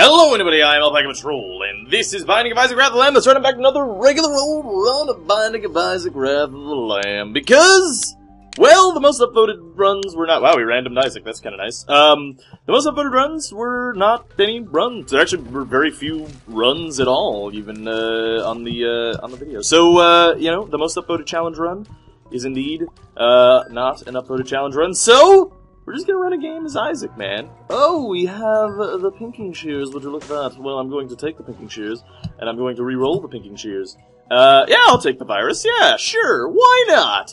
Hello everybody, I am AlpacaPatrol, and this is Binding of Isaac Wrath of the Lamb. Let's run back to another regular old run of Binding of Isaac Wrath of the Lamb, because, well, the most upvoted runs were not... Wow, we randomed Isaac, that's kind of nice. The most upvoted runs were not any runs. There actually were very few runs at all, even on the video. So, you know, the most upvoted challenge run is indeed not an upvoted challenge run, so... We're just gonna run a game as Isaac, man. Oh, we have the pinking shears. Would you look at that? Well, I'm going to take the pinking shears, and I'm going to re-roll the pinking shears. Yeah, I'll take the virus. Yeah, sure. Why not?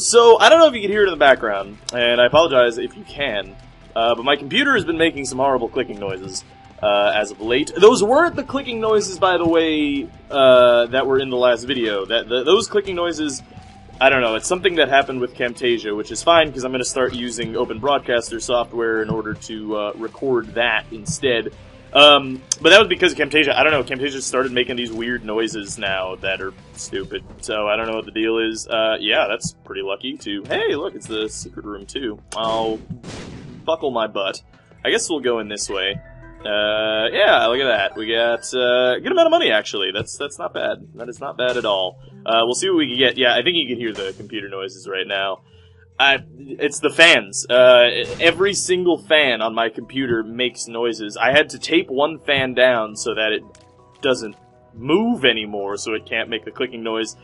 So, I don't know if you can hear it in the background, and I apologize if you can, but my computer has been making some horrible clicking noises as of late. Those weren't the clicking noises, by the way, that were in the last video. Those clicking noises... I don't know, it's something that happened with Camtasia, which is fine, because I'm going to start using Open Broadcaster software in order to record that instead. But that was because of Camtasia. I don't know, Camtasia started making these weird noises now that are stupid, so I don't know what the deal is. Yeah, that's pretty lucky, too. Hey, look, it's the secret room, too. I'll buckle my butt. I guess we'll go in this way. Yeah, look at that. We got a good amount of money, actually. That's not bad. That is not bad at all. We'll see what we can get. Yeah, I think you can hear the computer noises right now. It's the fans. Every single fan on my computer makes noises. I had to tape one fan down so that it doesn't move anymore, so it can't make the clicking noise.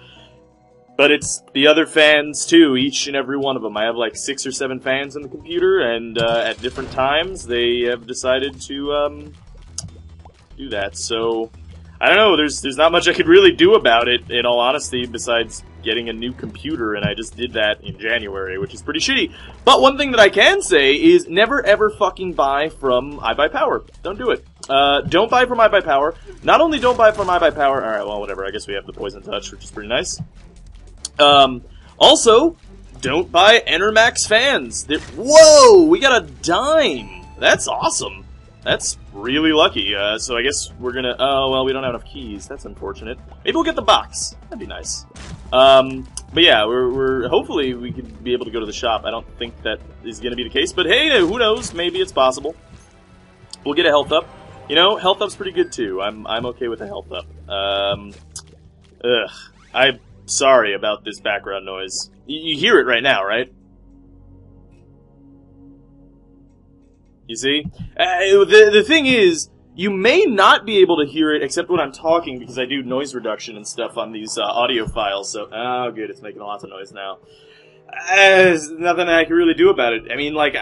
But it's the other fans, too, each and every one of them. I have like 6 or 7 fans on the computer, and at different times they have decided to do that. So, I don't know, there's not much I could really do about it, in all honesty, besides getting a new computer, and I just did that in January, which is pretty shitty. But one thing that I can say is never ever fucking buy from iBuyPower. Don't do it. Don't buy from iBuyPower. Not only don't buy from iBuyPower, alright, well, whatever, I guess we have the Poison Touch, which is pretty nice. Also, don't buy Enermax fans. Whoa, we got a dime. That's awesome. That's really lucky. So I guess we're gonna... Oh, well, we don't have enough keys. That's unfortunate. Maybe we'll get the box. That'd be nice. But yeah, we're hopefully we could be able to go to the shop. I don't think that is gonna be the case. But hey, who knows? Maybe it's possible. We'll get a health up. You know, health up's pretty good, too. I'm okay with a health up. Sorry about this background noise. You hear it right now, right? You see? The thing is, you may not be able to hear it except when I'm talking, because I do noise reduction and stuff on these audio files, so... Oh, good, it's making lots of noise now. There's nothing I can really do about it. I mean, like,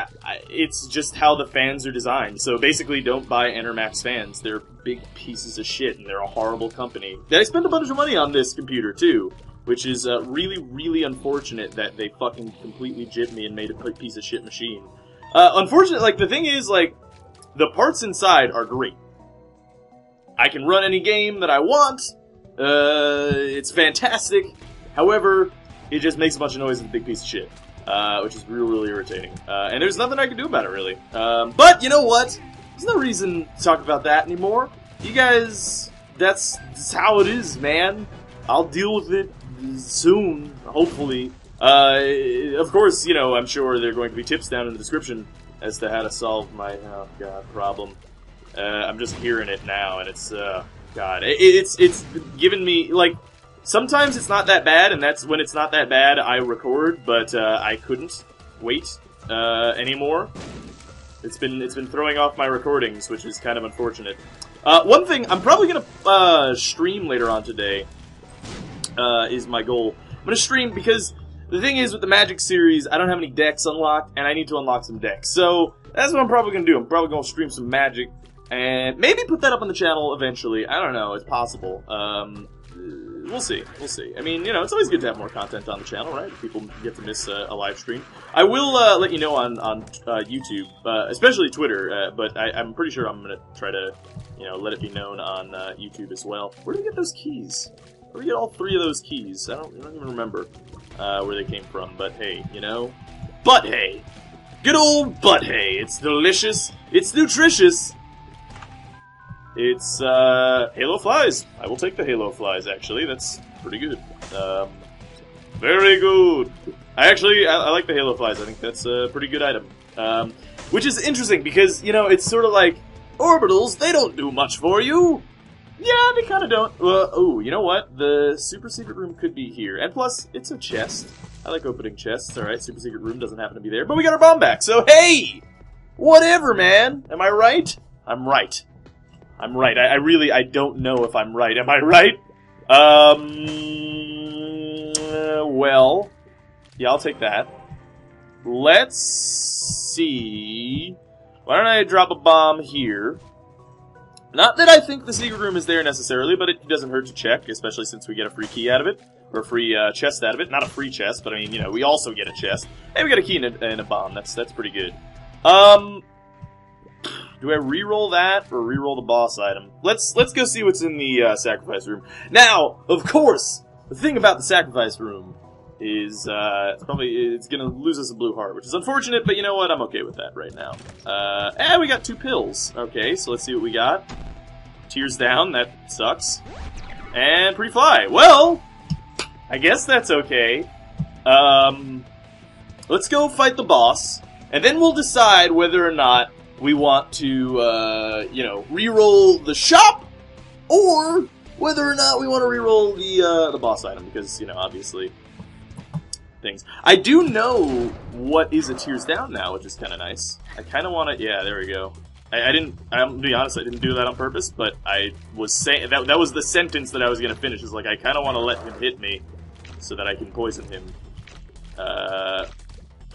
it's just how the fans are designed. So basically, don't buy Enermax fans. They're big pieces of shit, and they're a horrible company. I spent a bunch of money on this computer, too. Which is really, really unfortunate that they fucking completely jibbed me and made a piece of shit machine. Unfortunately, like, the thing is, like, the parts inside are great. I can run any game that I want. It's fantastic. However, it just makes a bunch of noise and a big piece of shit. Which is really, really irritating. And there's nothing I can do about it, really. But, you know what? There's no reason to talk about that anymore. You guys, that's how it is, man. I'll deal with it. Soon, hopefully. Of course, you know, I'm sure there are going to be tips down in the description as to how to solve my, oh god, problem. I'm just hearing it now, and it's, god. It's given me, like, sometimes it's not that bad, and that's when it's not that bad I record, but, I couldn't wait, anymore. It's been throwing off my recordings, which is kind of unfortunate. One thing, I'm probably gonna, stream later on today. Is my goal. I'm gonna stream because the thing is with the Magic series, I don't have any decks unlocked, and I need to unlock some decks. So that's what I'm probably gonna do. I'm probably gonna stream some Magic, and maybe put that up on the channel eventually. I don't know. It's possible. We'll see. We'll see. I mean, you know, it's always good to have more content on the channel, right? People get to miss a live stream. I will let you know on YouTube, especially Twitter, but I'm pretty sure I'm gonna try to, you know, let it be known on YouTube as well. Where do we get those keys? We get all 3 of those keys. I don't even remember where they came from, but hey, you know? Butt hay! Good old butt hay! It's delicious, it's nutritious, it's, Halo flies! I will take the Halo flies, actually. That's pretty good. Very good! I like the Halo flies. I think that's a pretty good item. Which is interesting, because, you know, it's sort of like, Orbitals, they don't do much for you. Yeah, they kind of don't. Oh, you know what? The super secret room could be here. And plus, it's a chest. I like opening chests. Alright, super secret room doesn't happen to be there. But we got our bomb back, so hey! Whatever, man! Am I right? I'm right. I'm right. I really don't know if I'm right. Am I right? Well... yeah, I'll take that. Let's see... why don't I drop a bomb here? Not that I think the secret room is there necessarily, but it doesn't hurt to check, especially since we get a free key out of it. Or a free chest out of it. Not a free chest, but I mean, you know, we also get a chest. And we got a key and a bomb. That's pretty good. Do I re-roll that or re-roll the boss item? Let's go see what's in the sacrifice room. Now, of course, the thing about the sacrifice room is it's gonna lose us a blue heart, which is unfortunate. But you know what? I'm okay with that right now. And we got 2 pills. Okay, so let's see what we got. Tears down. That sucks. And pre-fly. Well, I guess that's okay. Let's go fight the boss, and then we'll decide whether or not we want to, you know, re-roll the shop, or whether or not we want to re-roll the boss item, because, you know, obviously, things. I do know what is a Tears Down now, which is kind of nice. I kind of want to, yeah, there we go. I'm gonna be honest, I didn't do that on purpose, but I was saying, that was the sentence that I was going to finish, is like, I kind of want to let him hit me, so that I can poison him.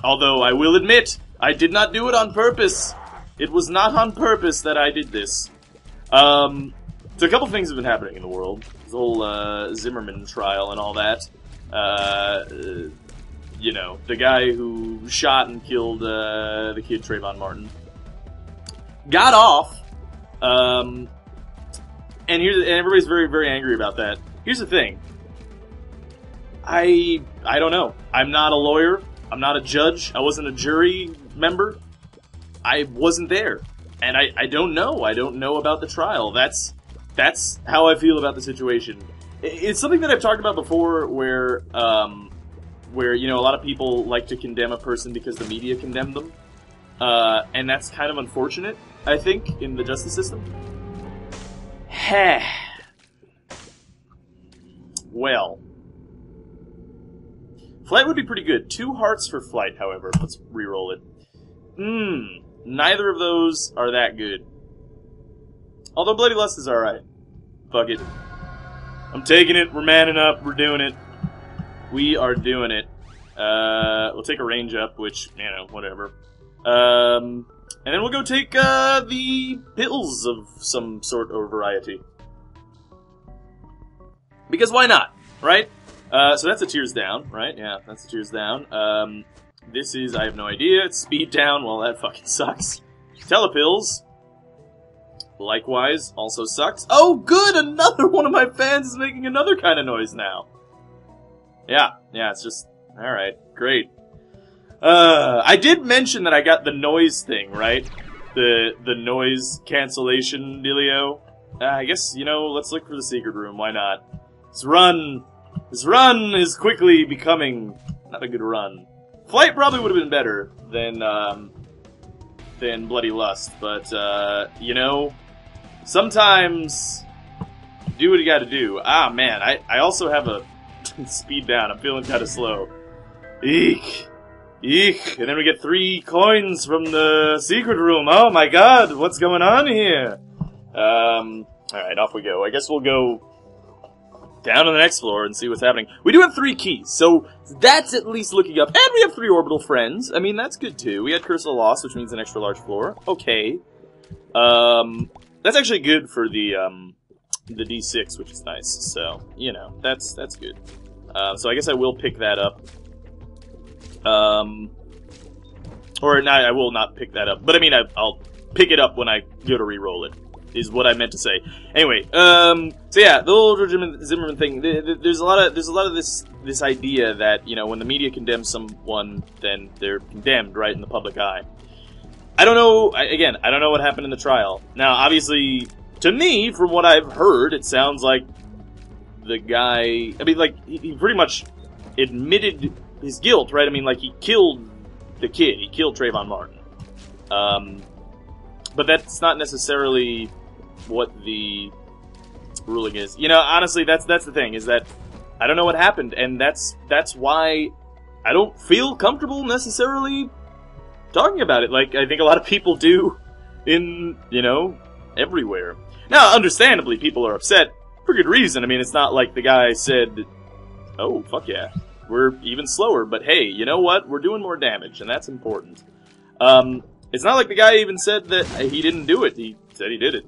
Although, I will admit, I did not do it on purpose. It was not on purpose that I did this. So a couple things have been happening in the world. The whole Zimmerman trial and all that. You know, the guy who shot and killed the kid Trayvon Martin got off. And everybody's very, very angry about that. Here's the thing. I don't know. I'm not a lawyer. I'm not a judge. I wasn't a jury member. I wasn't there, and I don't know. I don't know about the trial. That's how I feel about the situation. It's something that I've talked about before, where you know, a lot of people like to condemn a person because the media condemned them, and that's kind of unfortunate, I think, in the justice system. Heh. Well, flight would be pretty good. 2 hearts for flight, however. Let's reroll it. Neither of those are that good. Although Bloody Lust is alright. Fuck it. I'm taking it. We're manning up. We're doing it. We are doing it. We'll take a range up, which, you know, whatever. And then we'll go take the pills of some sort or variety. Because why not, right? So that's a Tears Down, right? Yeah, that's a Tears Down. This is, I have no idea, it's speed down, well that fucking sucks. Telepills, likewise, also sucks. Oh good, another one of my fans is making another kind of noise now. Yeah, it's just, alright, great. I did mention that I got the noise thing, right? The noise cancellation dealio. I guess, you know, let's look for the secret room, why not? This run is quickly becoming not a good run. Flight probably would have been better than Bloody Lust, but, you know, sometimes do what you gotta do. Ah, man, I also have a speed down. I'm feeling kind of slow. Eek. Eek. And then we get 3 coins from the secret room. Oh, my God. What's going on here? All right, off we go. I guess we'll go down to the next floor and see what's happening. We do have 3 keys, so that's at least looking up. And we have 3 orbital friends. I mean, that's good, too. We had Curse of the Lost, which means an extra large floor. Okay. That's actually good for the D6, which is nice. So, you know, that's good. So I guess I will pick that up. Or not, I will not pick that up. But, I mean, I'll pick it up when I go to re-roll it. Is what I meant to say. Anyway, so yeah, the old Zimmerman thing. There's a lot of this idea that, you know, when the media condemns someone, then they're condemned, right, in the public eye. I don't know. Again, I don't know what happened in the trial. Now, obviously, to me, from what I've heard, it sounds like the guy. I mean, like he pretty much admitted his guilt, right? I mean, like he killed the kid. He killed Trayvon Martin. but that's not necessarily what the ruling is. You know, honestly, that's the thing, is that I don't know what happened, and that's why I don't feel comfortable necessarily talking about it, like I think a lot of people do in, you know, everywhere. Now, understandably, people are upset for good reason. I mean, it's not like the guy said, oh, fuck yeah, we're even slower, but hey, you know what? We're doing more damage, and that's important. It's not like the guy even said that he didn't do it. He said he did it.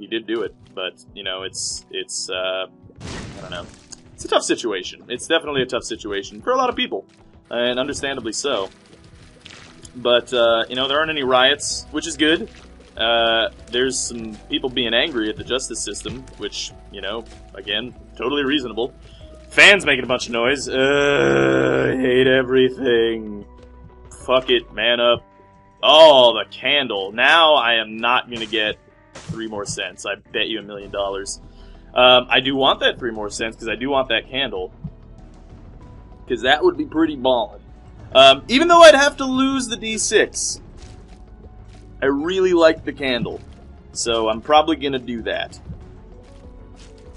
He did do it, but, you know, it's I don't know. It's a tough situation. It's definitely a tough situation for a lot of people, and understandably so. But, you know, there aren't any riots, which is good. There's some people being angry at the justice system, which, you know, again, totally reasonable. Fans making a bunch of noise. I hate everything. Fuck it, man up. Oh, the candle. Now I am not gonna get 3 more cents. I bet you $1 million. I do want that 3 more cents, because I do want that candle. Because that would be pretty ballin'. Even though I'd have to lose the D6, I really like the candle. So I'm probably gonna do that.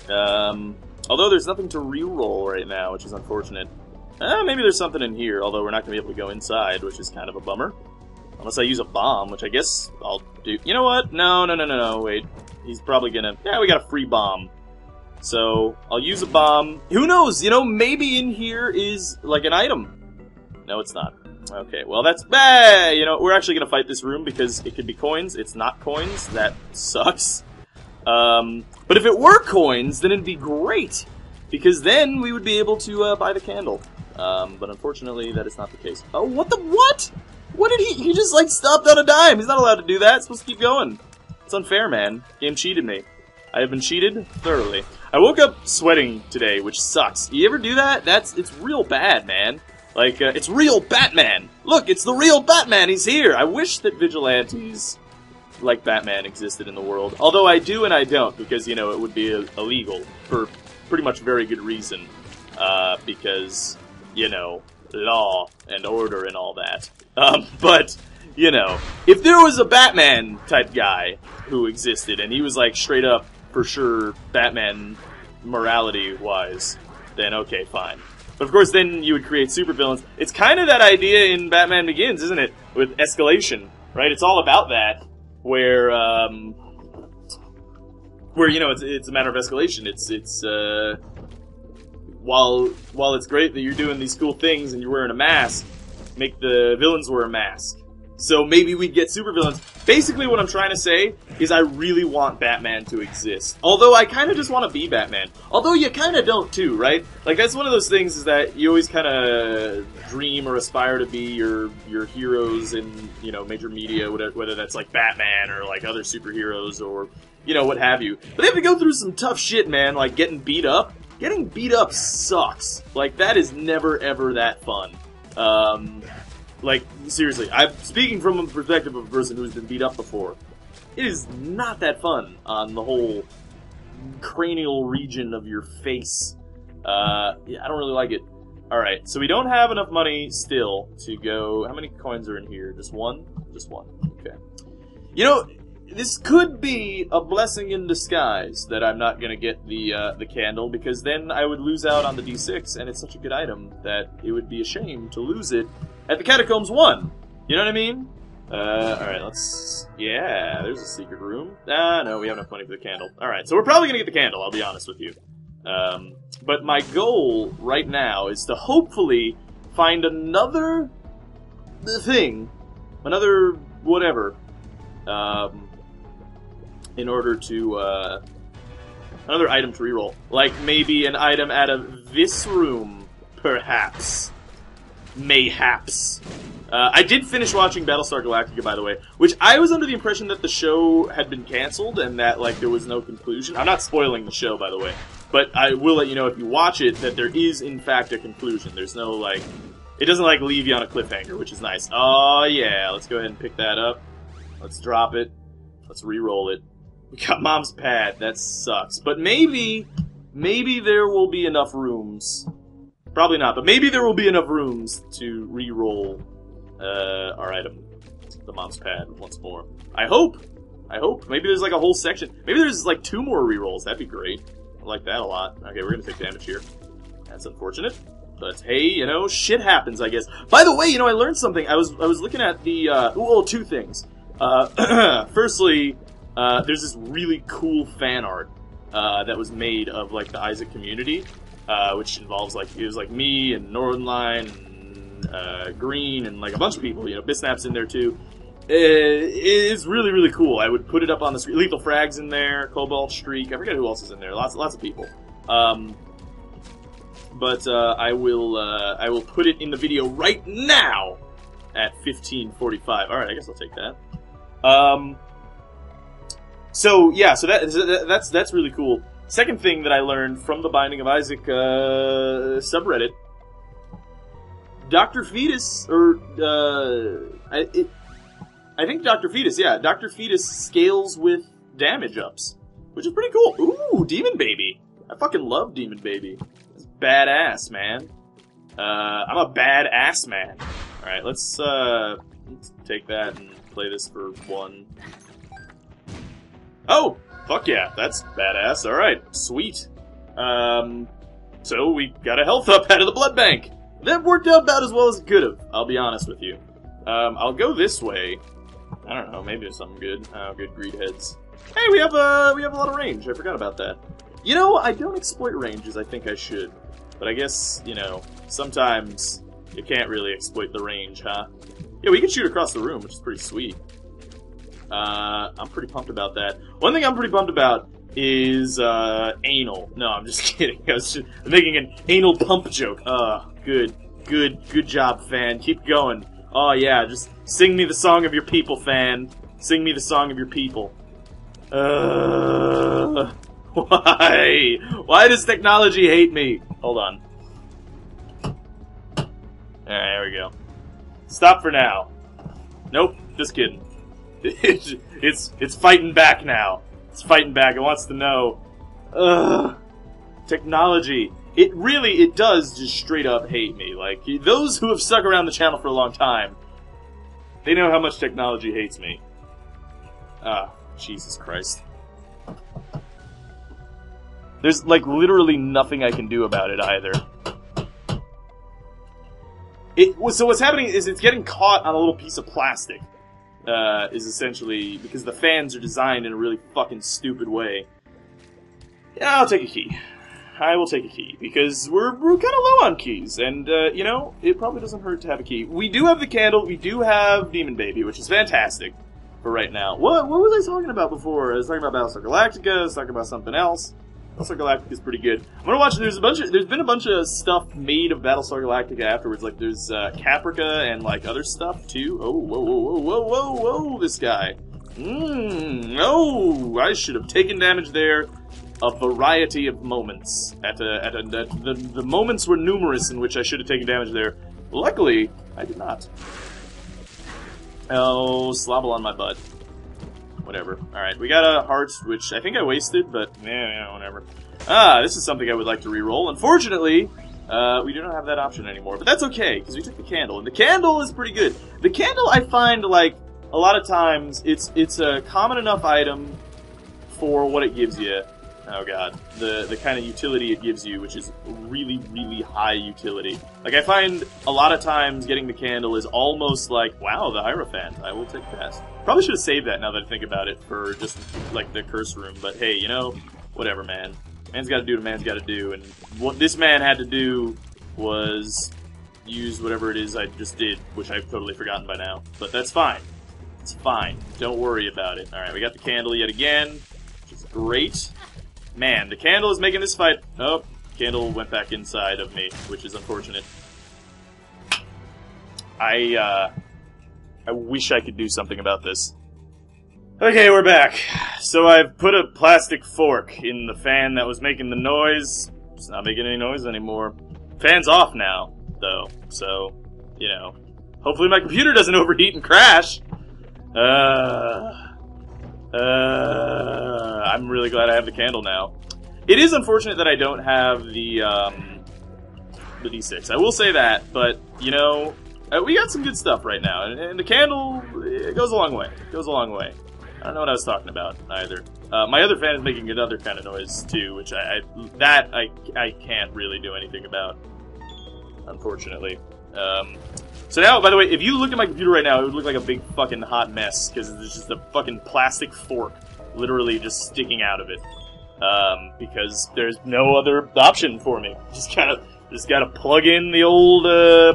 Although there's nothing to re-roll right now, which is unfortunate. Maybe there's something in here, although we're not going to be able to go inside, which is kind of a bummer. Unless I use a bomb, which I guess I'll do. You know what? No, wait. He's probably going to... Yeah, we got a free bomb. So, I'll use a bomb. Who knows? You know, maybe in here is, like, an item. No, it's not. Okay, well, that's... Bah! You know, we're actually going to fight this room because it could be coins. It's not coins. That sucks. But if it were coins, then it'd be great, because then we would be able to buy the candle. But unfortunately, that is not the case. Oh, what the what? What did he? He just like stopped on a dime. He's not allowed to do that. It's supposed to keep going. It's unfair, man. Game cheated me. I have been cheated thoroughly. I woke up sweating today, which sucks. You ever do that? It's real bad, man. Like it's real Batman. Look, it's the real Batman. He's here. I wish that vigilantes like Batman existed in the world. Although I do and I don't, because, you know, it would be illegal for pretty much very good reason. Because, you know, law and order and all that. But, you know, if there was a Batman type guy who existed and he was like straight up for sure Batman morality wise, then okay, fine. But of course then you would create supervillains. It's kind of that idea in Batman Begins, isn't it? With escalation, right? It's all about that. Where you know it's a matter of escalation. It's while it's great that you're doing these cool things and you're wearing a mask, make the villains wear a mask. So maybe we get supervillains. Basically, what I'm trying to say is I really want Batman to exist. Although I kind of just want to be Batman. Although you kind of don't too, right? Like that's one of those things is that you always kind of dream or aspire to be your heroes in, you know, major media, whether that's like Batman or like other superheroes or, you know, what have you. But they have to go through some tough shit, man. Like getting beat up. Getting beat up sucks. Like that is never ever that fun. Like, seriously, I'm speaking from the perspective of a person who's been beat up before. It is not that fun on the whole cranial region of your face. Yeah, I don't really like it. Alright, so we don't have enough money still to go... How many coins are in here? Just one? Just one. Okay. You know, this could be a blessing in disguise that I'm not going to get the candle, because then I would lose out on the D6, and it's such a good item that it would be a shame to lose it at the Catacombs 1, you know what I mean? Alright, let's... Yeah, there's a secret room. Ah, no, we have enough money for the candle. Alright, so we're probably gonna get the candle, I'll be honest with you. But my goal right now is to hopefully find another thing, another whatever, in order to, another item to reroll. Like, maybe an item out of this room, perhaps. Mayhaps. I did finish watching Battlestar Galactica, by the way, which I was under the impression that the show had been canceled and that, like, there was no conclusion. I'm not spoiling the show, by the way, but I will let you know if you watch it that there is, in fact, a conclusion. There's no, like... It doesn't, like, leave you on a cliffhanger, which is nice. Oh, yeah, let's go ahead and pick that up. Let's drop it. Let's re-roll it. We got Mom's Pad. That sucks. But maybe there will be enough rooms... Probably not, but maybe there will be enough rooms to re-roll our item, the mom's pad, once more. I hope. Maybe there's like a whole section. Maybe there's like 2 more rerolls. That'd be great. I like that a lot. Okay, we're gonna take damage here. That's unfortunate. But hey, you know, shit happens, I guess. By the way, you know, I learned something. I was looking at the, well, 2 things. Firstly, there's this really cool fan art, that was made of, like, the Isaac community, which involves, like, it was, like, me and Northernlion and, Green and, like, a bunch of people, you know, Bisnaps in there, too. It's really, really cool. I would put it up on the screen. Lethal Frags in there, Cobalt Streak, I forget who else is in there. Lots of people. But I will put it in the video right now at 15:45. All right, I guess I'll take that. So yeah, so that's really cool. Second thing that I learned from the Binding of Isaac subreddit, Dr. Fetus, or I think Dr. Fetus, yeah, Dr. Fetus scales with damage ups, which is pretty cool. Ooh, Demon Baby! I fucking love Demon Baby. Badass, man. I'm a badass man. Alright, let's take that and play this for 1. Oh! Fuck yeah, that's badass. Alright, sweet. So we got a health up out of the blood bank. That worked out about as well as it could have, I'll be honest with you. I'll go this way. I don't know, maybe there's something good. Oh, good greed heads. Hey, we have a lot of range, I forgot about that. You know, I don't exploit range as I think I should. But I guess, you know, sometimes you can't really exploit the range, huh? Yeah, we can shoot across the room, which is pretty sweet. I'm pretty pumped about that. One thing I'm pretty pumped about is, anal. No, I'm just kidding. I'm making an anal pump joke. Good job, fan. Keep going. Oh, yeah, just sing me the song of your people, fan. Sing me the song of your people. Why? Why does technology hate me? Hold on. Alright, there we go. Stop for now. Nope, just kidding. It's fighting back now. It's fighting back. It wants to know. Ugh. Technology. It does just straight up hate me. Like, those who have stuck around the channel for a long time, they know how much technology hates me. Ah, Jesus Christ. There's, like, literally nothing I can do about it, either. So what's happening is it's getting caught on a little piece of plastic, is essentially, because the fans are designed in a really fucking stupid way. Yeah, I'll take a key. I will take a key, because we're kind of low on keys, and, you know, it probably doesn't hurt to have a key. We do have the candle, we do have Demon Baby, which is fantastic for right now. What was I talking about before? I was talking about Battlestar Galactica, I was talking about something else. Battlestar Galactica is pretty good. I'm gonna watch. There's been a bunch of stuff made of Battlestar Galactica afterwards. Like there's Caprica and like other stuff too. Oh, whoa! This guy. No, I should have taken damage there. A variety of moments. The moments were numerous in which I should have taken damage there. Luckily, I did not. Oh, slobble on my butt. Whatever. Alright, we got a heart, which I think I wasted, but yeah, whatever. This is something I would like to reroll. Unfortunately, we do not have that option anymore, but that's okay, because we took the candle, and the candle is pretty good. The candle, I find, like, a lot of times, it's a common enough item for what it gives you. Oh god. The kind of utility it gives you, which is really, really high utility. Like, I find a lot of times getting the candle is almost like, wow, the Hierophant, I will take that. Probably should have saved that now that I think about it for just, like, the curse room, but hey, you know, whatever, man. Man's gotta do what man's gotta do, and what this man had to do was use whatever it is I just did, which I've totally forgotten by now, but that's fine. It's fine. Don't worry about it. Alright, we got the candle yet again, which is great. Man, the candle is making this fight... Oh, candle went back inside of me, which is unfortunate. I wish I could do something about this. Okay, we're back. So I've put a plastic fork in the fan that was making the noise. It's not making any noise anymore. Fan's off now, though. So, you know. Hopefully my computer doesn't overheat and crash. I'm really glad I have the candle now. It is unfortunate that I don't have the D6. I will say that, but, you know, We got some good stuff right now, and the candle, it goes a long way. It goes a long way. I don't know what I was talking about either. My other fan is making another kind of noise too, which I can't really do anything about, unfortunately. So now, by the way, if you looked at my computer right now, it would look like a big fucking hot mess, because there's just a fucking plastic fork literally just sticking out of it. Because there's no other option for me. Just gotta plug in the old,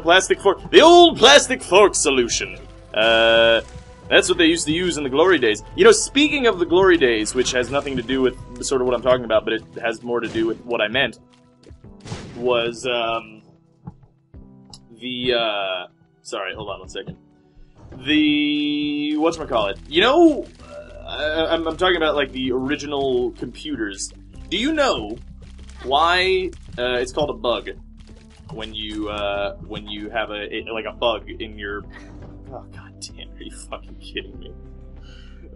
plastic fork. The old plastic fork solution! That's what they used to use in the glory days. You know, speaking of the glory days, which has nothing to do with sort of what I'm talking about, but it has more to do with what I meant, was, sorry, hold on one second. The... whatchamacallit? You know, I'm talking about, like, the original computers. Do you know why it's called a bug when you have a bug in your... Oh, god damn, are you fucking kidding me?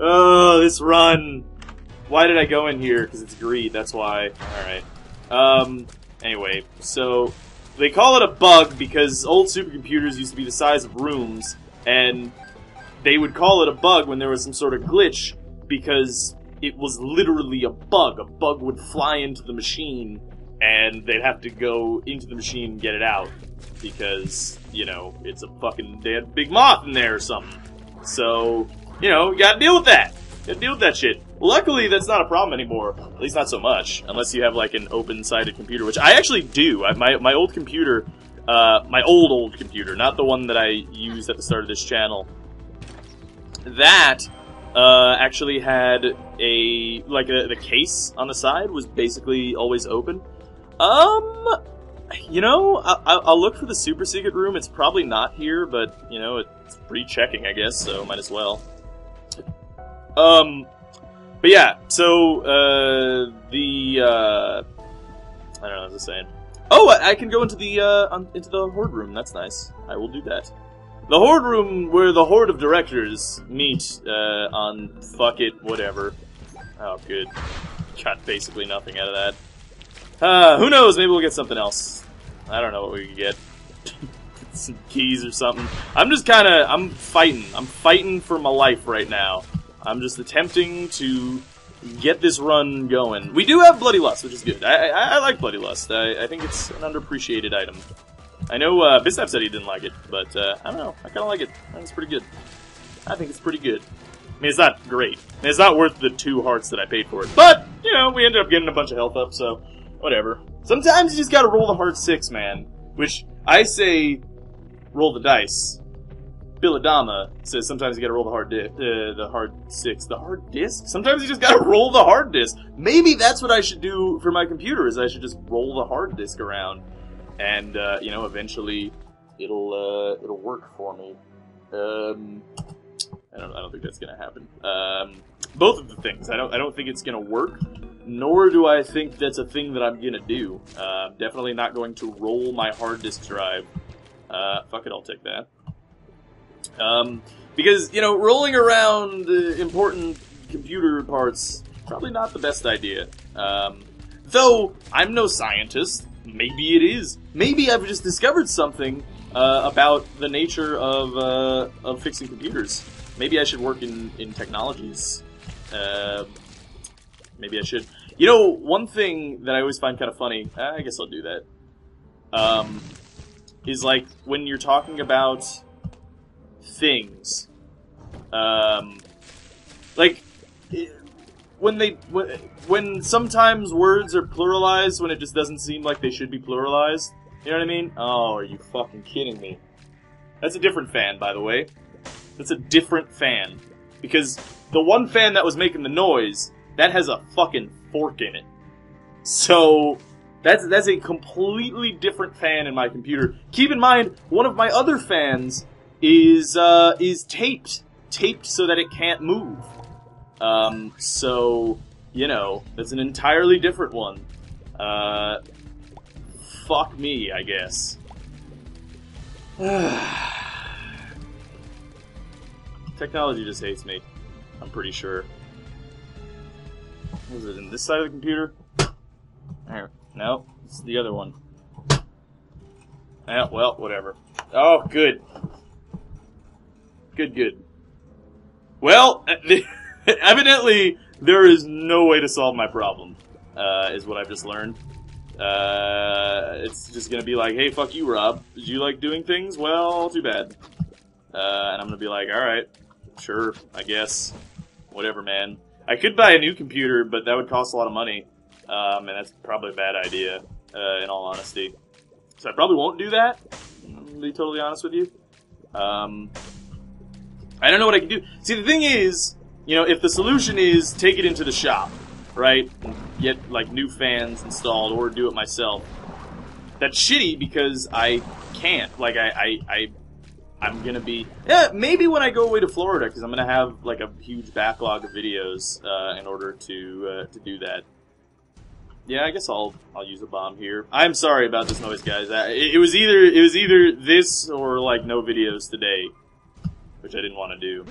Oh, this run! Why did I go in here? Because it's greed, that's why. Alright. Anyway, so... They call it a bug because old supercomputers used to be the size of rooms, and they would call it a bug when there was some sort of glitch because it was literally a bug. A bug would fly into the machine, and they'd have to go into the machine and get it out because, you know, it's a fucking dead big moth in there or something. So, you know, you gotta deal with that. You gotta deal with that shit. Luckily, that's not a problem anymore. At least not so much. Unless you have, like, an open-sided computer, which I actually do. My old computer, my old computer, not the one that I used at the start of this channel, that actually had a... Like, the case on the side was basically always open. You know, I'll look for the super secret room. It's probably not here, but, you know, it's pre-checking, I guess, so might as well. But yeah, so, I don't know what I was saying. Oh, I can go into the horde room, that's nice. I will do that. The horde room where the horde of directors meet, on fuck it, whatever. Oh, good. Got basically nothing out of that. Who knows, maybe we'll get something else. I don't know what we could get. Some keys or something. I'm just kinda, I'm fighting. I'm fighting for my life right now. I'm just attempting to get this run going. We do have Bloody Lust, which is good. I like Bloody Lust. I think it's an underappreciated item. I know Bisnap said he didn't like it, but I don't know. I kind of like it. I think it's pretty good. I think it's pretty good. I mean, it's not great. I mean, it's not worth the 2 hearts that I paid for it. But, you know, we ended up getting a bunch of health up, so whatever. Sometimes you just gotta roll the heart 6, man. Which, I say, roll the dice. Bill Adama says sometimes you gotta roll the hard disk? Sometimes you just gotta roll the hard disk. Maybe that's what I should do for my computer, is I should just roll the hard disk around. And, you know, eventually it'll work for me. I don't think that's gonna happen. Both of the things. I don't think it's gonna work, nor do I think that's a thing that I'm gonna do. Definitely not going to roll my hard disk drive. Fuck it, I'll take that. Because, you know, rolling around important computer parts, probably not the best idea. Though, I'm no scientist. Maybe it is. Maybe I've just discovered something about the nature of fixing computers. Maybe I should work in technologies. Maybe I should. You know, one thing that I always find kind of funny, I guess I'll do that, is like when you're talking about... things, like when sometimes words are pluralized when it just doesn't seem like they should be pluralized. You know what I mean? Oh, are you fucking kidding me? That's a different fan, by the way. That's a different fan, because the one fan that was making the noise, that has a fucking fork in it. So that's a completely different fan in my computer. Keep in mind, one of my other fans is taped so that it can't move. So, you know, that's an entirely different one. Fuck me, I guess. Technology just hates me, I'm pretty sure. Was it in this side of the computer? No, it's the other one. Well, whatever. Oh, good. Good, good. Well, evidently there is no way to solve my problem, is what I've just learned. It's just gonna be like, hey, fuck you, Rob. Did you like doing things? Well, too bad. And I'm gonna be like, alright, sure, I guess. Whatever, man. I could buy a new computer, but that would cost a lot of money. And that's probably a bad idea, in all honesty. So I probably won't do that, to be totally honest with you. I don't know what I can do. See, the thing is, you know, if the solution is take it into the shop, right, and get, like, new fans installed or do it myself, that's shitty because I can't. Like, I'm gonna be... Yeah, maybe when I go away to Florida, because I'm gonna have, like, a huge backlog of videos in order to do that. Yeah, I guess I'll use a bomb here. I'm sorry about this noise, guys. It was either this or, like, no videos today, which I didn't want to do.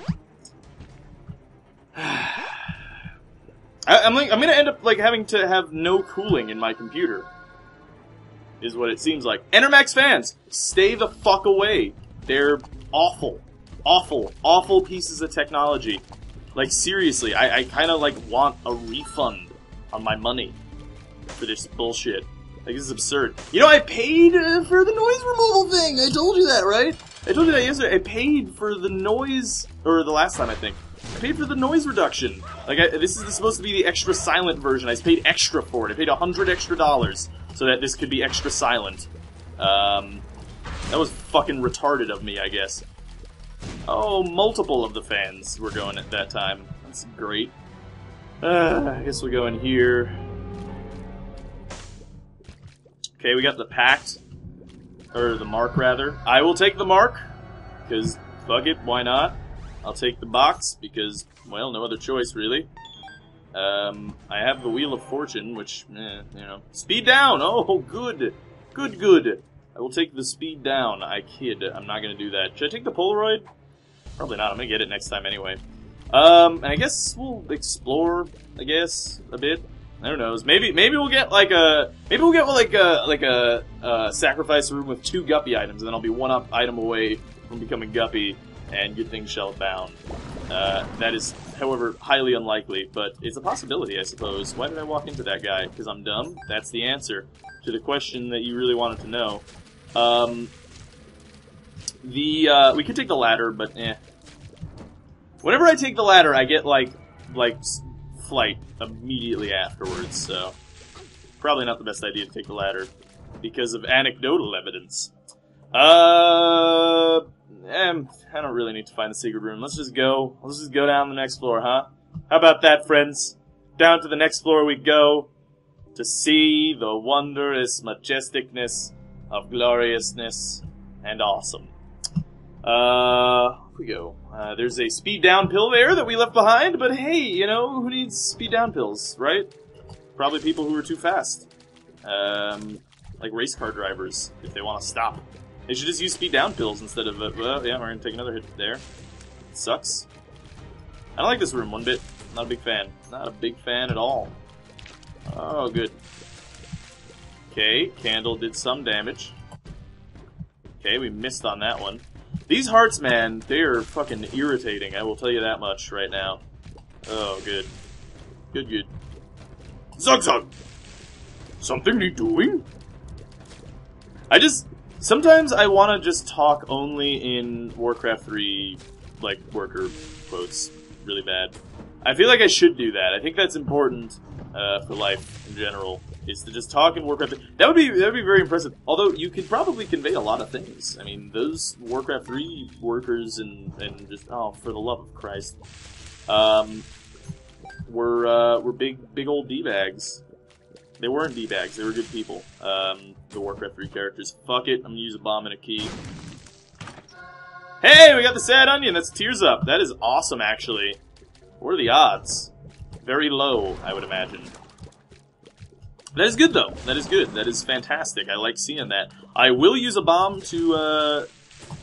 I'm gonna end up, like, having to have no cooling in my computer, is what it seems like. Enermax fans, stay the fuck away. They're awful. Awful. Awful pieces of technology. Like, seriously, I kinda, like, want a refund on my money for this bullshit. Like, this is absurd. You know, I paid for the noise removal thing! I told you that, right? I told you that yesterday. I paid for the noise... Or the last time, I think. I paid for the noise reduction. Like, this is supposed to be the extra silent version. I paid extra for it. I paid $100 extra so that this could be extra silent. That was fucking retarded of me, I guess. Oh, multiple of the fans were going at that time. That's great. I guess we'll go in here. Okay, we got the pact. Or the mark, rather. I will take the mark, because fuck it, why not? I'll take the box, because, well, no other choice, really. I have the Wheel of Fortune, which, you know. Speed down! Oh, good! Good, good! I will take the speed down. I kid. I'm not gonna do that. Should I take the Polaroid? Probably not. I'm gonna get it next time anyway. And I guess we'll explore, I guess, a bit. I don't know. Maybe we'll get like a sacrifice room with 2 Guppy items, and then I'll be 1 item away from becoming Guppy and good things shell bound. That is, however, highly unlikely, but it's a possibility, I suppose. Why did I walk into that guy? Because I'm dumb? That's the answer to the question that you really wanted to know. We could take the ladder, but eh. Whenever I take the ladder, I get like flight immediately afterwards, so probably not the best idea to take the ladder because of anecdotal evidence. I don't really need to find the secret room. Let's just go down the next floor, huh? How about that, friends? Down to the next floor we go to see the wondrous majesticness of gloriousness and awesome. Here we go. There's a speed down pill there that we left behind, but hey, you know, who needs speed down pills, right? Probably people who are too fast. Like race car drivers, if they want to stop. They should just use speed down pills instead of, well, yeah, we're gonna take another hit there. It sucks. I don't like this room one bit. Not a big fan. Not a big fan at all. Oh, good. Okay, candle did some damage. Okay, we missed on that one. These hearts, man, they are fucking irritating, I will tell you that much right now. Oh, good. Good, good. Zug Zug! Something you doing? I just... Sometimes I want to just talk only in Warcraft 3, like, worker quotes really bad. I feel like I should do that. I think that's important for life in general, is to just talk in Warcraft 3. That would be very impressive. Although, you could probably convey a lot of things. I mean, those Warcraft 3 workers and just, oh, for the love of Christ, were big old D-bags. They weren't D-bags, they were good people. The Warcraft 3 characters. Fuck it, I'm gonna use a bomb and a key. Hey, we got the sad onion, that's tears up. That is awesome, actually. What are the odds? Very low, I would imagine. That is good, though. That is good. That is fantastic. I like seeing that. I will use a bomb to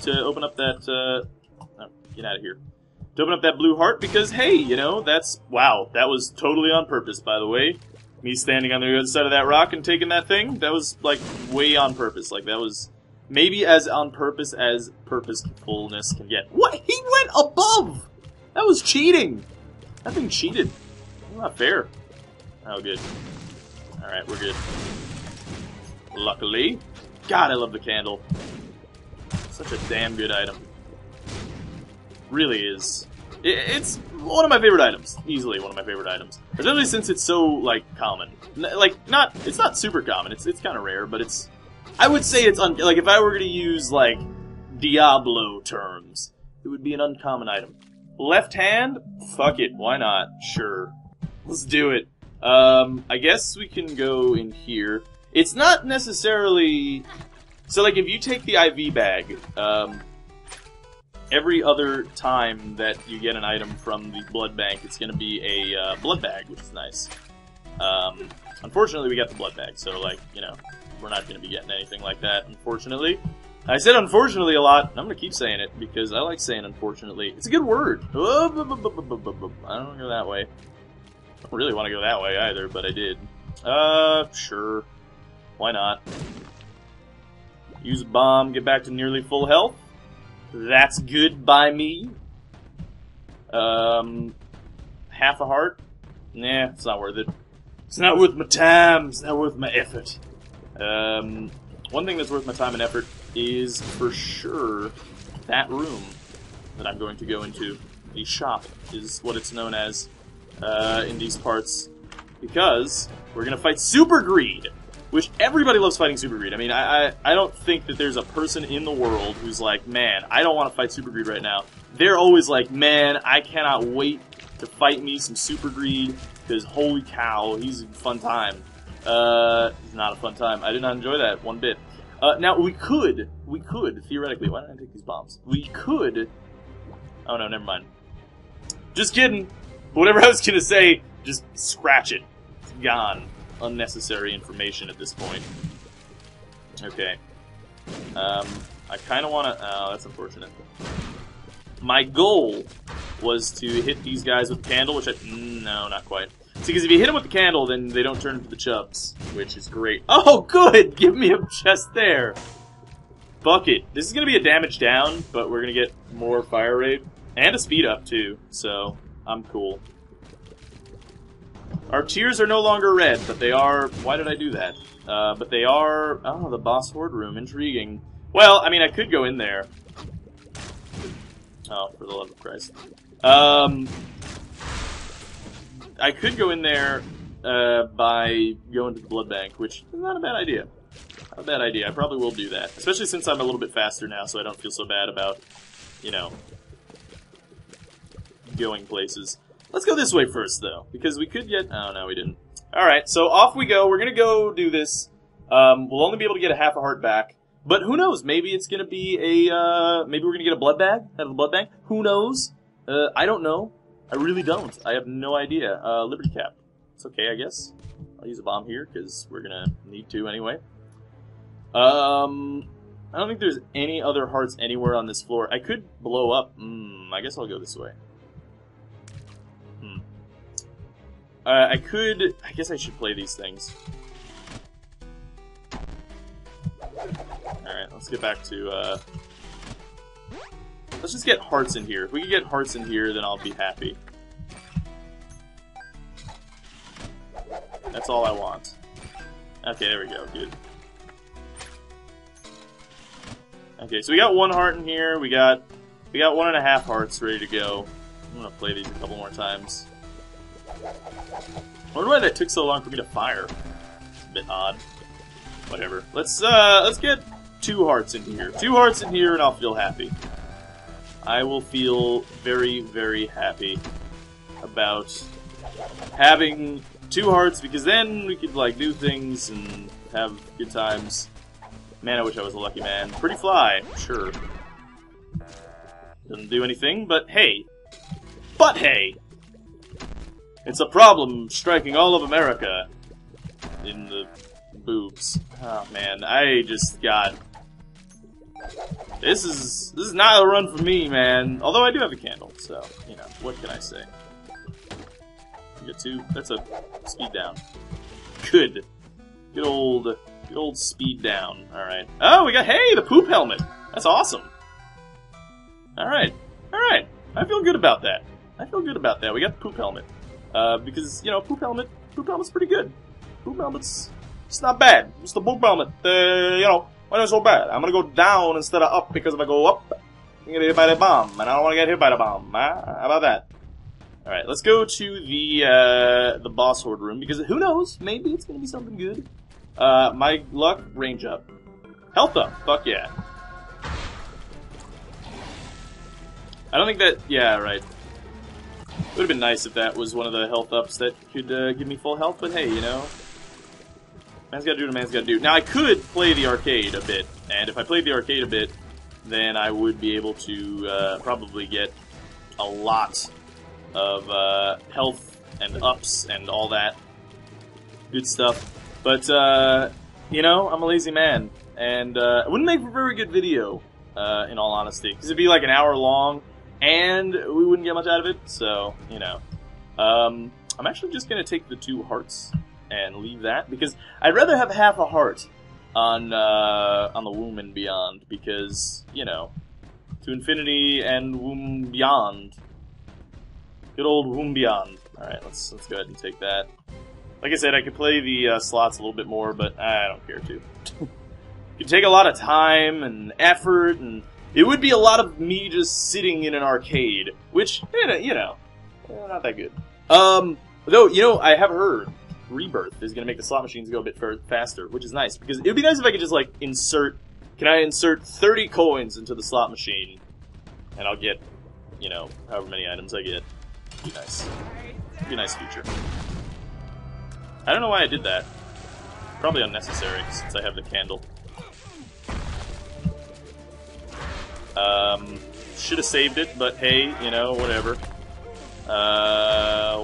open up that, oh, get out of here. To open up that blue heart, because, hey, you know, that's... Wow, that was totally on purpose, by the way. Me standing on the other side of that rock and taking that thing, that was, like, way on purpose. Like, that was Maybe as on purpose as purposefulness can get. What? He went above! That was cheating! That thing cheated. Not fair. Oh, good. Alright, we're good. Luckily. God, I love the candle. Such a damn good item. Really is. It's one of my favorite items. Easily one of my favorite items. Especially since it's so, like, common. Like, not... It's not super common. It's kind of rare, but it's... I would say it's... like, if I were going to use, like, Diablo terms, it would be an uncommon item. Left hand? Fuck it. Why not? Sure. Let's do it. I guess we can go in here. It's not necessarily... So, like, if you take the IV bag, every other time that you get an item from the blood bank, it's going to be a blood bag, which is nice. Unfortunately, we got the blood bag, so, like, you know, we're not going to be getting anything like that, unfortunately. I said unfortunately a lot, and I'm going to keep saying it, because I like saying unfortunately. It's a good word. I don't want to go that way. I don't really want to go that way either, but I did. Sure. Why not? Use a bomb, get back to nearly full health. That's good by me. Half a heart? Nah, it's not worth it. It's not worth my time, it's not worth my effort. One thing that's worth my time and effort is, for sure, that room that I'm going to go into. The shop is what it's known as in these parts, because we're going to fight Super Greed, which everybody loves fighting Super Greed. I mean, I don't think that there's a person in the world who's like, man, I don't want to fight Super Greed right now. They're always like, man, I cannot wait to fight me some Super Greed, because holy cow, he's a fun time. It's not a fun time. I did not enjoy that one bit. Now, we could, theoretically, why didn't I take these bombs? We could, oh no, never mind. Just kidding. Whatever I was gonna say, just scratch it. It's gone. Unnecessary information at this point. Okay. I kinda wanna, oh, that's unfortunate. My goal was to hit these guys with the candle, which I, no, not quite. See, because if you hit them with the candle, then they don't turn into the chubs, which is great. Oh, good! Give me a chest there! Bucket. This is going to be a damage down, but we're going to get more fire rate. And a speed up, too, so I'm cool. Our tears are no longer red, but they are... Why did I do that? But they are... Oh, the boss horde room. Intriguing. Well, I mean, I could go in there. Oh, for the love of Christ. I could go in there by going to the blood bank, which is not a bad idea. Not a bad idea. I probably will do that. Especially since I'm a little bit faster now, so I don't feel so bad about, you know, going places. Let's go this way first, though, because we could get... Oh, no, we didn't. Alright, so off we go. We're going to go do this. We'll only be able to get a half a heart back. But who knows? Maybe it's going to be a... maybe we're going to get a blood bag out of the blood bank. Who knows? I don't know. I really don't. I have no idea. Liberty Cap. It's okay, I guess. I'll use a bomb here, because we're gonna need to anyway. I don't think there's any other hearts anywhere on this floor. I could blow up. I guess I'll go this way. I could... I guess I should play these things. Alright, let's get back to, let's just get hearts in here. If we can get hearts in here, then I'll be happy. That's all I want. Okay, there we go. Good. Okay, so we got one heart in here. We got 1.5 hearts ready to go. I'm gonna play these a couple more times. I wonder why that took so long for me to fire. It's a bit odd. Whatever. Let's get 2 hearts in here. 2 hearts in here, and I'll feel happy. I will feel very, very happy about having 2 hearts, because then we could, like, do things and have good times. Man, I wish I was a lucky man. Pretty fly, sure. Doesn't do anything, but hey. But hey! It's a problem striking all of America in the boobs. Oh, man, I just got... This is not a run for me, man. Although I do have a candle, so, you know, what can I say? Get 2. That's a speed down. Good. Good old Good old speed down. Alright. Oh, we got, hey, the poop helmet! That's awesome. Alright. Alright. I feel good about that. I feel good about that. We got the poop helmet. Because, you know, poop helmet's pretty good. Poop helmet's, it's not bad. It's the poop helmet. You know, why not so bad? I'm gonna go down instead of up, because if I go up, I'm gonna get hit by the bomb, and I don't wanna get hit by the bomb. How about that? Alright, let's go to the boss horde room, because who knows? Maybe it's gonna be something good. My luck, range up. Health up, fuck yeah. I don't think that, yeah, right. It would've been nice if that was one of the health ups that could give me full health, but hey, you know. Man's gotta do what a man's gotta do. Now, I could play the arcade a bit, and if I played the arcade a bit, then I would be able to probably get a lot of health and ups and all that good stuff. But, you know, I'm a lazy man, and it wouldn't make for a very good video, in all honesty, because it'd be like an hour long, and we wouldn't get much out of it, so, you know. I'm actually just going to take the 2 hearts and leave that, because I'd rather have half a heart on the Womb and Beyond, because, you know, to infinity and Womb Beyond. Good old Womb Beyond. Alright, let's go ahead and take that. Like I said, I could play the slots a little bit more, but I don't care to. It could take a lot of time and effort, and it would be a lot of me just sitting in an arcade, which, you know, not that good. Though, you know, I have heard Rebirth is going to make the slot machines go a bit faster, which is nice, because it would be nice if I could just, like, insert... Can I insert 30 coins into the slot machine, and I'll get, you know, however many items I get. It'd be nice. It'd be a nice feature. I don't know why I did that. Probably unnecessary, since I have the candle. Should have saved it, but hey, you know, whatever.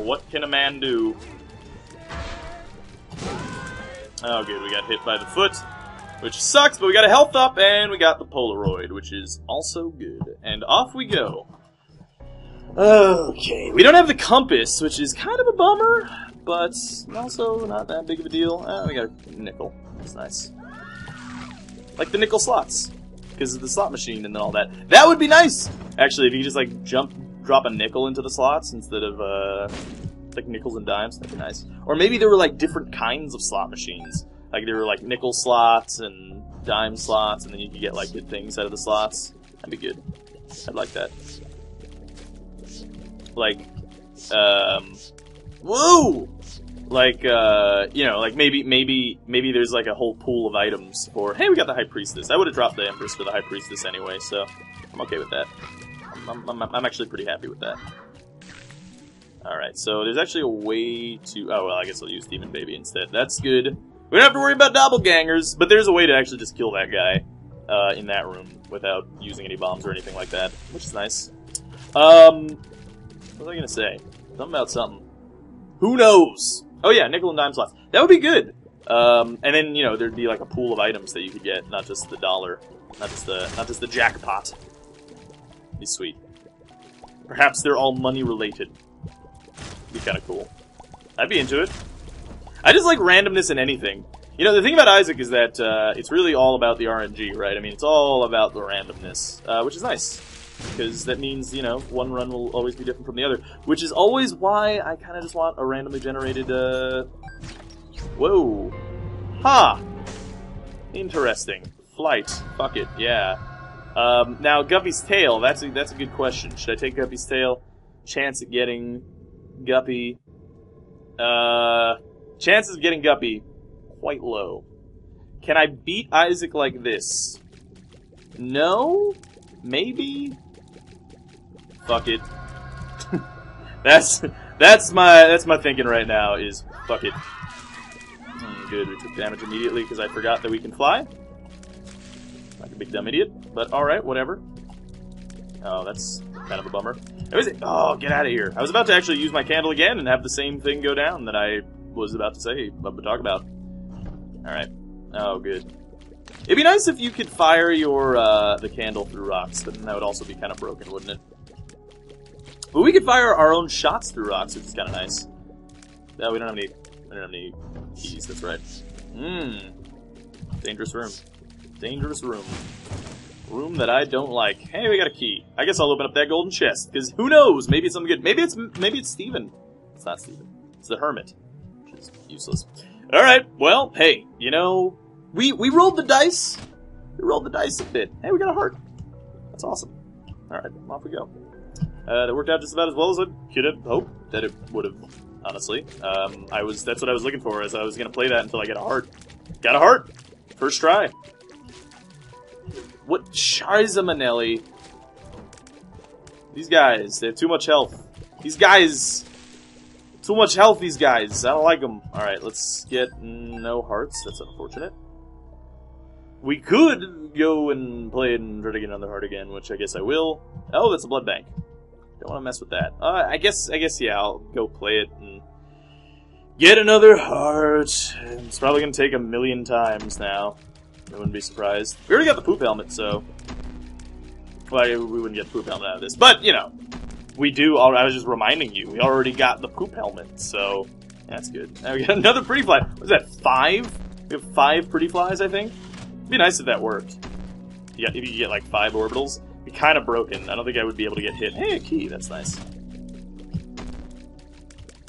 What can a man do? Oh, good, we got hit by the foot, which sucks, but we got a health up, and we got the Polaroid, which is also good. And off we go. Okay, we don't have the compass, which is kind of a bummer. But also not that big of a deal. We got a nickel. That's nice. Like the nickel slots. Because of the slot machine and all that. That would be nice! Actually, if you just like drop a nickel into the slots instead of like nickels and dimes, that'd be nice. Or maybe there were like different kinds of slot machines. Like there were like nickel slots and dime slots, and then you could get like good things out of the slots. That'd be good. I'd like that. Like whoa! Like, you know, like maybe there's like a whole pool of items for... Hey, we got the High Priestess. I would have dropped the Empress for the High Priestess anyway, so I'm okay with that. I'm actually pretty happy with that. Alright, so there's actually a way to... Oh, well, I guess I'll use Demon Baby instead. That's good. We don't have to worry about doppelgangers, but there's a way to actually just kill that guy in that room without using any bombs or anything like that, which is nice. What was I gonna say? Something about something. Who knows? Oh yeah, nickel and dime slots. That would be good. And then, you know, there'd be like a pool of items that you could get, not just the dollar, not just the jackpot. That'd be sweet. Perhaps they're all money related. Be kind of cool. I'd be into it. I just like randomness in anything. You know, the thing about Isaac is that it's really all about the RNG, right? I mean, it's all about the randomness, which is nice. Because that means, you know, one run will always be different from the other. Which is always why I kind of just want a randomly generated, Whoa. Ha! Interesting. Flight. Fuck it, yeah. Now, Guppy's tail, that's a good question. Should I take Guppy's tail? Chance at getting Guppy. Chances of getting Guppy, quite low. Can I beat Isaac like this? No? Maybe? Fuck it. that's my thinking right now, is fuck it. Good, we took damage immediately because I forgot that we can fly. Like a big dumb idiot, but alright, whatever. Oh, that's kind of a bummer. Oh, get out of here. I was about to actually use my candle again and have the same thing go down that I was about to say, talk about. Alright. Oh, good. It'd be nice if you could fire your the candle through rocks, but then that would also be kind of broken, wouldn't it? But we could fire our own shots through rocks, which is kind of nice. No, we don't have any keys. That's right. Dangerous room. Dangerous room. Room that I don't like. Hey, we got a key. I guess I'll open up that golden chest, because who knows? Maybe it's something good. Maybe it's Steven. It's not Steven. It's the Hermit. Which is useless. Alright, well, hey, you know, we rolled the dice. We rolled the dice a bit. Hey, we got a heart. That's awesome. Alright, off we go. That worked out just about as well as I could have hoped that it would have, honestly. That's what I was looking for, is I was going to play that until I get a heart. Got a heart! First try. What? Shiza Manelli. These guys, they have too much health. These guys! Too much health, these guys. I don't like them. Alright, let's get no hearts. That's unfortunate. We could go and play and try to get another heart again, which I guess I will. Oh, that's a blood bank. Don't want to mess with that. I guess, yeah, I'll go play it and get another heart. It's probably going to take a million times now. I wouldn't be surprised. We already got the poop helmet, so... Well, we wouldn't get the poop helmet out of this. But, you know, we do... I was just reminding you, we already got the poop helmet, so... That's good. Now we got another pretty fly. What is that, 5? We have 5 pretty flies, I think? It'd be nice if that worked. You got, if you could get like 5 orbitals, it'd be kind of broken. I don't think I would be able to get hit. Hey, a key, that's nice.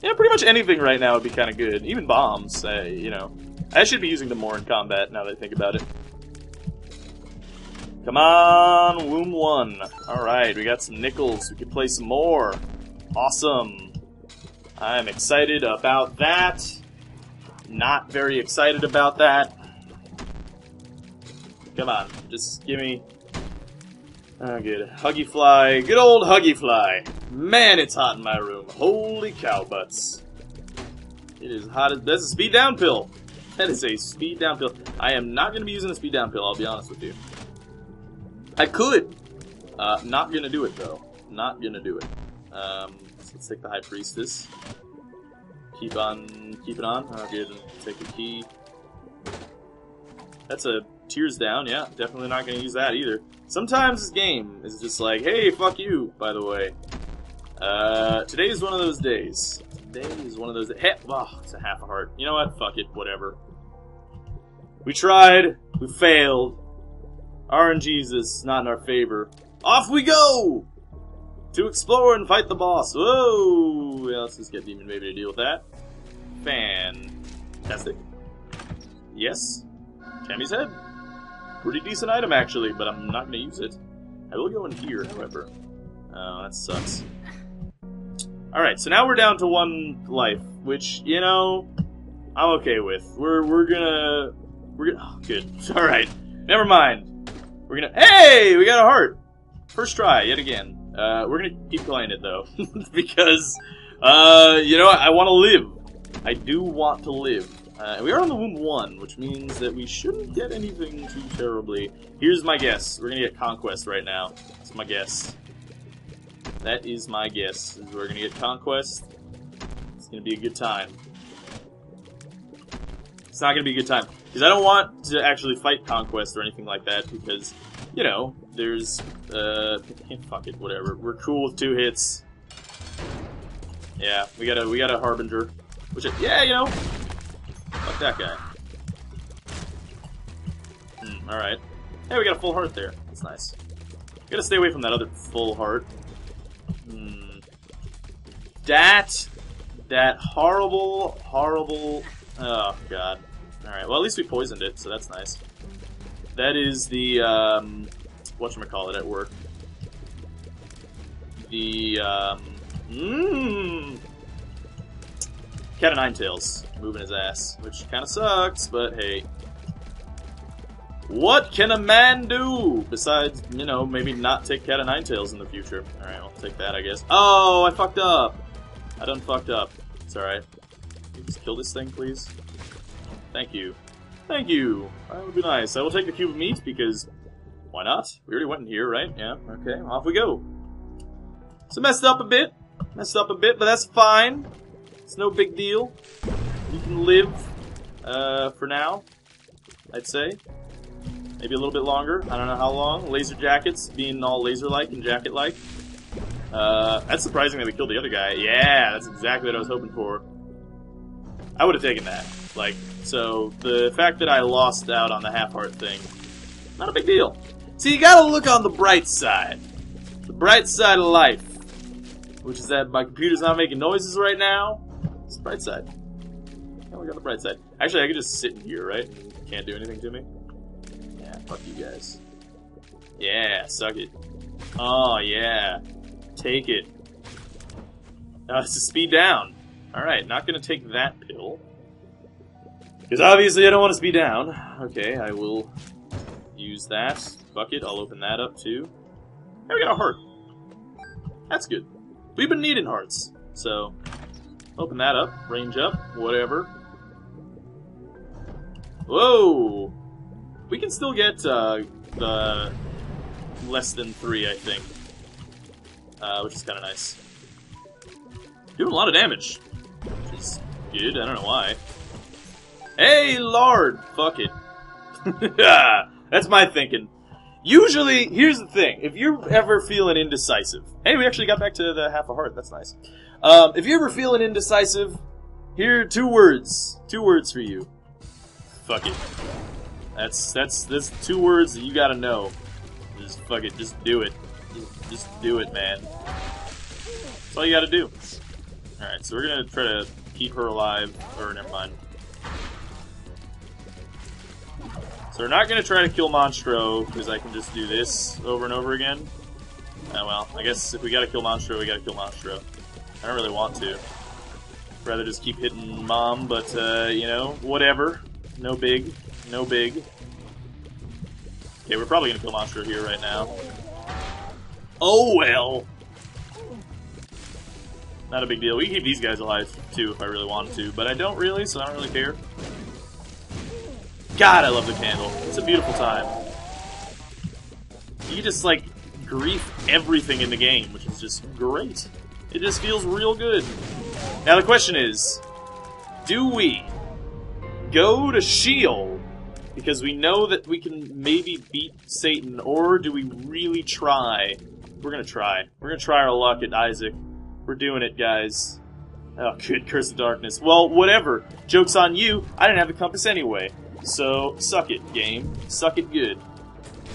Yeah, pretty much anything right now would be kind of good. Even bombs, you know. I should be using them more in combat now that I think about it. Come on, Womb 1. Alright, we got some nickels. We can play some more. Awesome. I'm excited about that. Not very excited about that. Come on, just give me... Oh, good. Huggy Fly. Good old Huggy Fly. Man, it's hot in my room. Holy cow butts. It is hot as... That's a speed down pill. That is a speed down pill. I am not going to be using a speed down pill, I'll be honest with you. I could. Not going to do it, though. Not going to do it. Let's take the High Priestess. Keep on... Keep it on. Oh, good. Take the key. That's a... Tears down, yeah. Definitely not going to use that either. Sometimes this game is just like, hey, fuck you, by the way. Today is one of those days. Today is one of those days. Hey, oh, it's a half a heart. You know what? Fuck it. Whatever. We tried. We failed. RNG's is not in our favor. Off we go! To explore and fight the boss. Whoa! Yeah, let's just get Demon Baby to deal with that. Fantastic. Yes. Tammy's head. Pretty decent item, actually, but I'm not going to use it. I will go in here, however. Oh, that sucks. Alright, so now we're down to 1 life, which, you know, I'm okay with. We're gonna... Oh, good. Alright. Never mind. We're gonna... Hey! We got a heart! First try, yet again. We're gonna keep playing it, though. Because, you know, I want to live. I do want to live. We are on the Womb 1, which means that we shouldn't get anything too terribly. Here's my guess. We're going to get Conquest right now. That's my guess. That is my guess. We're going to get Conquest. It's going to be a good time. It's not going to be a good time. Because I don't want to actually fight Conquest or anything like that. Because, you know, there's... fuck it, whatever. We're cool with 2 hits. Yeah, we got a Harbinger. Which, yeah, you know... Fuck that guy. Alright. Hey, we got a full heart there. That's nice. Gotta stay away from that other full heart. That horrible... Oh, God. Alright, well, at least we poisoned it, so that's nice. That is the, whatchamacallit at work. The, Cat of Nine Tails moving his ass, which kind of sucks, but hey. What can a man do besides, you know, maybe not take Cat of Nine Tails in the future? Alright, I'll take that, I guess. Oh, I fucked up! I done fucked up. It's alright. Can you just kill this thing, please? Thank you. Thank you! That would be nice. I will take the cube of meat because why not? We already went in here, right? Yeah, okay, off we go. So messed up a bit. Messed up a bit, but that's fine. It's no big deal. You can live, for now, I'd say. Maybe a little bit longer. I don't know how long. Laser jackets, being all laser-like and jacket-like. That's surprising that we killed the other guy. Yeah, that's exactly what I was hoping for. I would have taken that. Like, so the fact that I lost out on the half-heart thing, not a big deal. See, you gotta look on the bright side. The bright side of life. Which is that my computer's not making noises right now. It's the bright side. Yeah, we got the bright side. Actually, I could just sit in here, right? Can't do anything to me. Yeah, fuck you guys. Yeah, suck it. Oh, yeah. Take it. It's a speed down. Alright, not gonna take that pill. Because obviously I don't want to speed down. Okay, I will use that bucket. I'll open that up too. Now we got a heart. That's good. We've been needing hearts. So, open that up, range up, whatever. Whoa! We can still get the less than 3, I think. Which is kind of nice. Doing a lot of damage. Which is good, I don't know why. Hey, lard! Fuck it. That's my thinking. Usually, here's the thing. If you're ever feeling indecisive... Hey, we actually got back to the half a heart. That's nice. If you're ever feeling indecisive, here are 2 words. 2 words for you. Fuck it. That's 2 words that you gotta know. Just fuck it. Just do it. Just do it, man. That's all you gotta do. Alright, so we're gonna try to keep her alive. Or, never mind. So we're not going to try to kill Monstro, because I can just do this over and over again. Oh well, I guess if we gotta kill Monstro, we gotta kill Monstro. I don't really want to. I'd rather just keep hitting Mom, but, you know, whatever. No big. No big. Okay, we're probably going to kill Monstro here right now. Oh well! Not a big deal. We can keep these guys alive, too, if I really wanted to, but I don't really, so I don't really care. God, I love the candle. It's a beautiful time. You just, like, grief everything in the game, which is just great. It just feels real good. Now the question is, do we go to Sheol because we know that we can maybe beat Satan, or do we really try? We're gonna try. We're gonna try our luck at Isaac. We're doing it, guys. Oh, good, Curse of Darkness. Well, whatever. Joke's on you. I didn't have a compass anyway. So, suck it, game. Suck it good.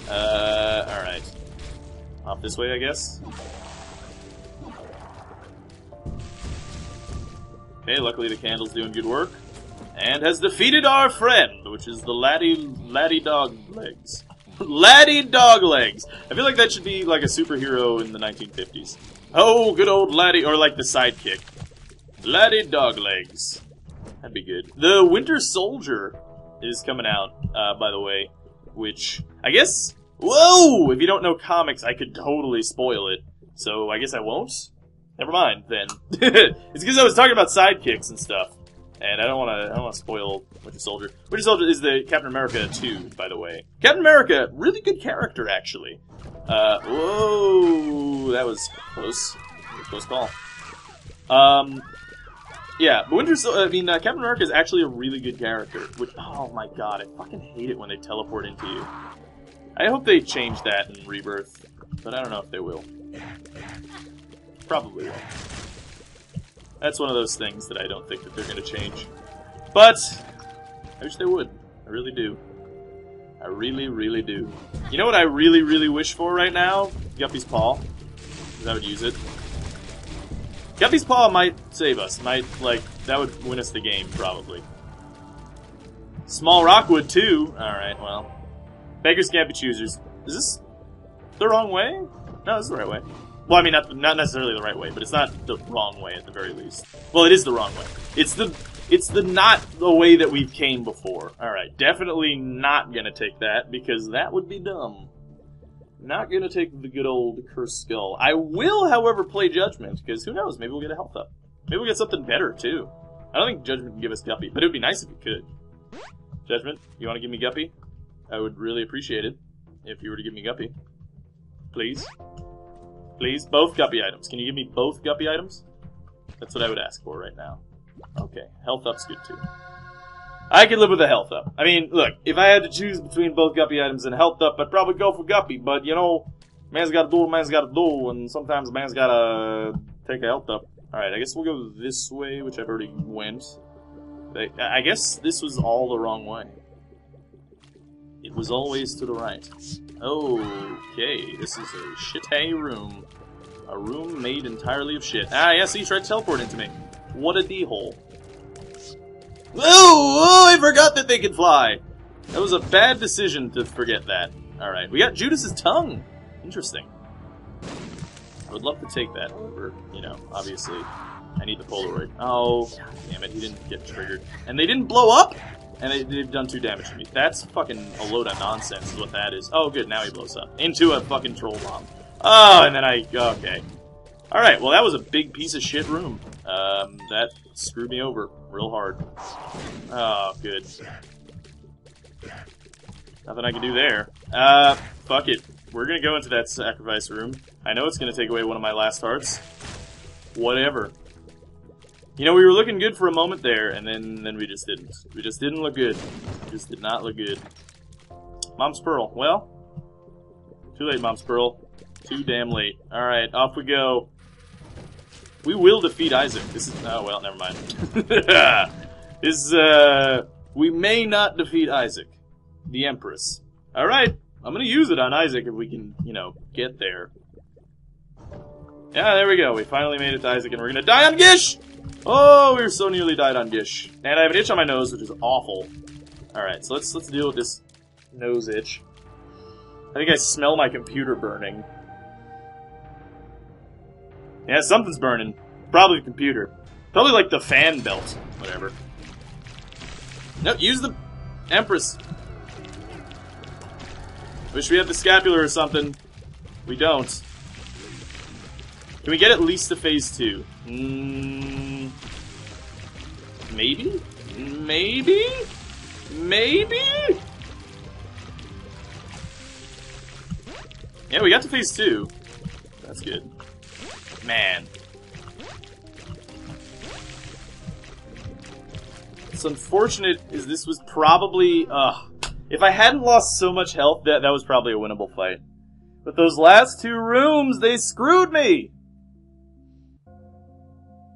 Alright. Off this way, I guess? Okay, luckily the candle's doing good work. And has defeated our friend, which is the laddie dog legs. Laddie dog legs! I feel like that should be like a superhero in the 1950s. Oh, good old laddie, or like the sidekick. Laddie dog legs. That'd be good. The Winter Soldier is coming out, by the way, which, I guess, whoa! If you don't know comics, I could totally spoil it, so I guess I won't? Never mind, then. It's because I was talking about sidekicks and stuff, and I don't wanna spoil Winter Soldier. Winter Soldier is the Captain America 2, by the way. Captain America, really good character, actually. Whoa! That was close. Close call. Yeah, but Captain America is actually a really good character, which, oh my god, I fucking hate it when they teleport into you. I hope they change that in Rebirth, but I don't know if they will. Probably won't. That's one of those things that I don't think that they're gonna change. But, I wish they would. I really do. I really, really do. You know what I really, really wish for right now? Guppy's Paw. 'Cause I would use it. Guppy's Paw might save us. Might, like, that would win us the game, probably. Small Rock would, too. Alright, well. Beggars can't be choosers. Is this the wrong way? No, this is the right way. Well, I mean, not necessarily the right way, but it's not the wrong way, at the very least. Well, it is the wrong way. It's the not the way that we came before. Alright, definitely not gonna take that, because that would be dumb. Not gonna take the good old Cursed Skull. I will, however, play Judgment, because who knows, maybe we'll get a health up. Maybe we'll get something better, too. I don't think Judgment can give us Guppy, but it would be nice if it could. Judgment, you want to give me Guppy? I would really appreciate it if you were to give me Guppy. Please. Please, both Guppy items. Can you give me both Guppy items? That's what I would ask for right now. Okay, health up's good, too. I could live with a health up. I mean, look, if I had to choose between both Guppy items and health up, I'd probably go for Guppy, but, you know, man's gotta duel, and sometimes man's gotta take a health up. Alright, I guess we'll go this way, which I've already went. I guess this was all the wrong way. It was always to the right. Okay, this is a shit-hay room. A room made entirely of shit. Ah, yes, he tried to teleport into me. What a d-hole. Whoa, whoa, I forgot that they could fly! That was a bad decision to forget that. Alright, we got Judas's tongue! Interesting. I would love to take that over, you know, obviously. I need the Polaroid. Oh, damn it, he didn't get triggered. And they didn't blow up! And they've done 2 damage to me. That's fucking a load of nonsense is what that is. Oh, good, now he blows up. Into a fucking troll bomb. Oh, and then I... okay. Alright, well that was a big piece of shit room. That screwed me over real hard. Oh, good. Nothing I can do there. Fuck it. We're gonna go into that sacrifice room. I know it's gonna take away one of my last hearts. Whatever. You know, we were looking good for a moment there, and then we just didn't. We just didn't look good. We just did not look good. Mom's Pearl. Well, too late, Mom's Pearl. Too damn late. Alright, off we go. We will defeat Isaac. This is... oh, well, never mind. This, we may not defeat Isaac, the Empress. Alright, I'm gonna use it on Isaac if we can, you know, get there. Yeah, there we go. We finally made it to Isaac, and we're gonna die on Gish! Oh, we were so nearly died on Gish. And I have an itch on my nose, which is awful. Alright, so let's deal with this nose itch. I think I smell my computer burning. Yeah, something's burning. Probably the computer. Probably like the fan belt. Whatever. Nope, use the Empress. Wish we had the scapula or something. We don't. Can we get at least to phase 2? Maybe? Maybe? Maybe? Yeah, we got to phase 2. That's good. Man. What's unfortunate is this was probably... if I hadn't lost so much health, that was probably a winnable fight. But those last 2 rooms, they screwed me!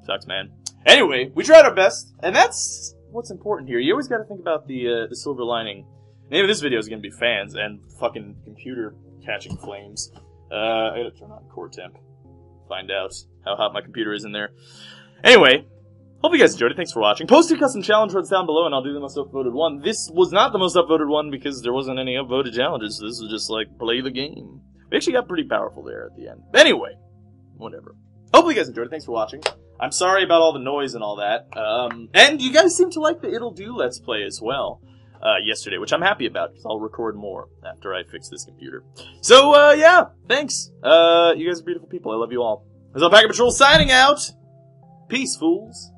Sucks, man. Anyway, we tried our best, and that's what's important here. You always gotta think about the silver lining. The name of this video is gonna be fans and fucking computer catching flames. I gotta turn on core temp. Find out how hot my computer is in there. Anyway, hope you guys enjoyed it. Thanks for watching. Post your custom challenge runs down below, and I'll do the most upvoted one. This was not the most upvoted one because there wasn't any upvoted challenges, so this was just like, play the game. We actually got pretty powerful there at the end. Anyway, whatever. Hopefully you guys enjoyed it. Thanks for watching. I'm sorry about all the noise and all that. And you guys seem to like the It'll Do Let's Play as well yesterday, which I'm happy about, because I'll record more after I fix this computer. So, yeah, thanks. You guys are beautiful people. I love you all. This is AlpacaPatrol signing out. Peace, fools.